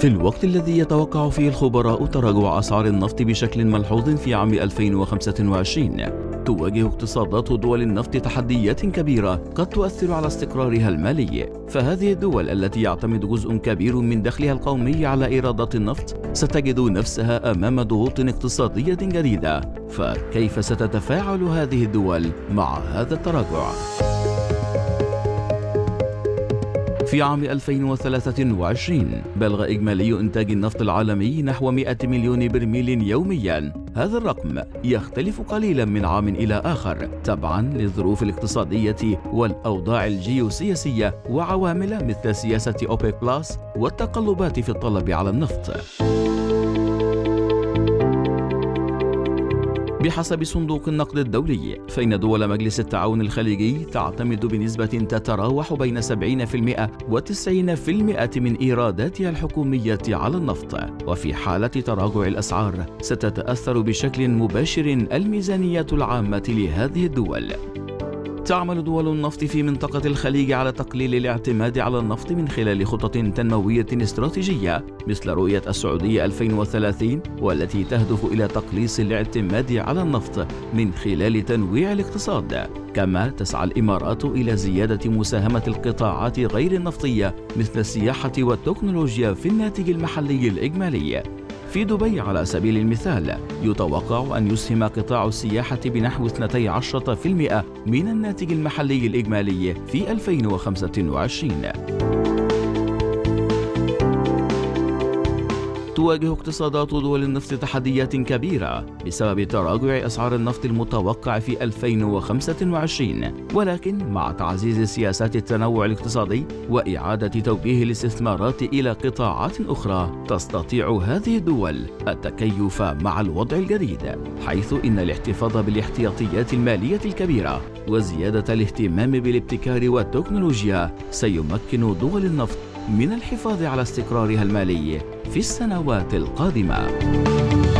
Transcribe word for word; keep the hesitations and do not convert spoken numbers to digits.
في الوقت الذي يتوقع فيه الخبراء تراجع أسعار النفط بشكل ملحوظ في عام ألفين وخمسة وعشرين، تواجه اقتصادات دول النفط تحديات كبيرة قد تؤثر على استقرارها المالي. فهذه الدول التي يعتمد جزء كبير من دخلها القومي على إيرادات النفط ستجد نفسها أمام ضغوط اقتصادية جديدة، فكيف ستتفاعل هذه الدول مع هذا التراجع؟ في عام ألفين وثلاثة وعشرين بلغ إجمالي إنتاج النفط العالمي نحو مئة مليون برميل يومياً. هذا الرقم يختلف قليلاً من عام إلى آخر تبعاً للظروف الاقتصادية والأوضاع الجيوسياسية وعوامل مثل سياسة أوبيك بلاس والتقلبات في الطلب على النفط. بحسب صندوق النقد الدولي، فإن دول مجلس التعاون الخليجي تعتمد بنسبة تتراوح بين سبعين بالمئة و تسعين بالمئة من إيراداتها الحكومية على النفط، وفي حالة تراجع الأسعار ستتأثر بشكل مباشر الميزانية العامة لهذه الدول. تعمل دول النفط في منطقة الخليج على تقليل الاعتماد على النفط من خلال خطط تنموية استراتيجية مثل رؤية السعودية ألفين وثلاثين، والتي تهدف إلى تقليص الاعتماد على النفط من خلال تنويع الاقتصاد. كما تسعى الإمارات إلى زيادة مساهمة القطاعات غير النفطية مثل السياحة والتكنولوجيا في الناتج المحلي الإجمالي. في دبي على سبيل المثال، يتوقع أن يسهم قطاع السياحة بنحو اثني عشر بالمئة من الناتج المحلي الإجمالي في ألفين وخمسة وعشرين. تواجه اقتصادات دول النفط تحديات كبيرة بسبب تراجع أسعار النفط المتوقع في ألفين وخمسة وعشرين، ولكن مع تعزيز سياسات التنوع الاقتصادي وإعادة توجيه الاستثمارات إلى قطاعات أخرى، تستطيع هذه الدول التكيف مع الوضع الجديد، حيث إن الاحتفاظ بالاحتياطيات المالية الكبيرة وزيادة الاهتمام بالابتكار والتكنولوجيا سيمكن دول النفط من الحفاظ على استقرارها المالي في السنوات القادمة.